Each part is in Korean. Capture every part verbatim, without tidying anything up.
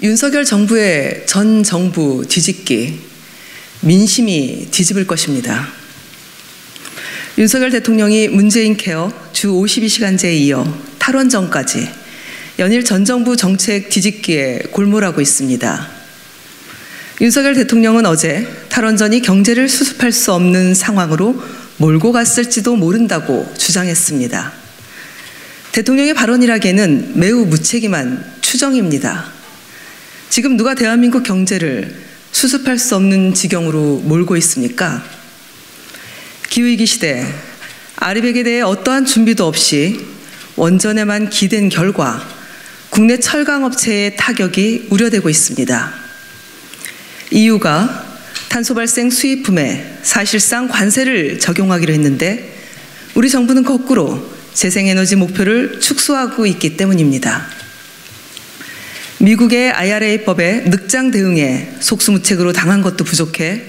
윤석열 정부의 전 정부 뒤집기, 민심이 뒤집을 것입니다. 윤석열 대통령이 문재인 케어 주 오십이 시간제에 이어 탈원전까지 연일 전 정부 정책 뒤집기에 골몰하고 있습니다. 윤석열 대통령은 어제 탈원전이 경제를 수습할 수 없는 상황으로 몰고 갔을지도 모른다고 주장했습니다. 대통령의 발언이라기에는 매우 무책임한 추정입니다. 지금 누가 대한민국 경제를 수습할 수 없는 지경으로 몰고 있습니까? 기후위기 시대 아리백에 대해 어떠한 준비도 없이 원전에만 기댄 결과 국내 철강업체의 타격이 우려되고 있습니다. 이유가 탄소발생 수입품에 사실상 관세를 적용하기로 했는데 우리 정부는 거꾸로 재생에너지 목표를 축소하고 있기 때문입니다. 미국의 아이알에이법의 늑장 대응에 속수무책으로 당한 것도 부족해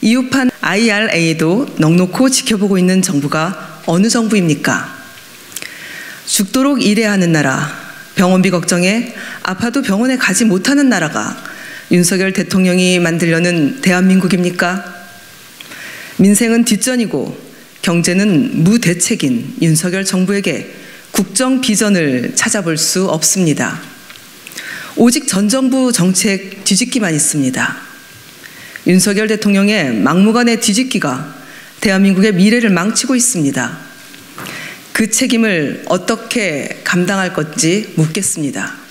이유판 아이알에이도 넉넉히 지켜보고 있는 정부가 어느 정부입니까? 죽도록 일해야 하는 나라, 병원비 걱정에 아파도 병원에 가지 못하는 나라가 윤석열 대통령이 만들려는 대한민국입니까? 민생은 뒷전이고 경제는 무대책인 윤석열 정부에게 국정 비전을 찾아볼 수 없습니다. 오직 전 정부 정책 뒤집기만 있습니다. 윤석열 대통령의 막무가내 뒤집기가 대한민국의 미래를 망치고 있습니다. 그 책임을 어떻게 감당할 건지 묻겠습니다.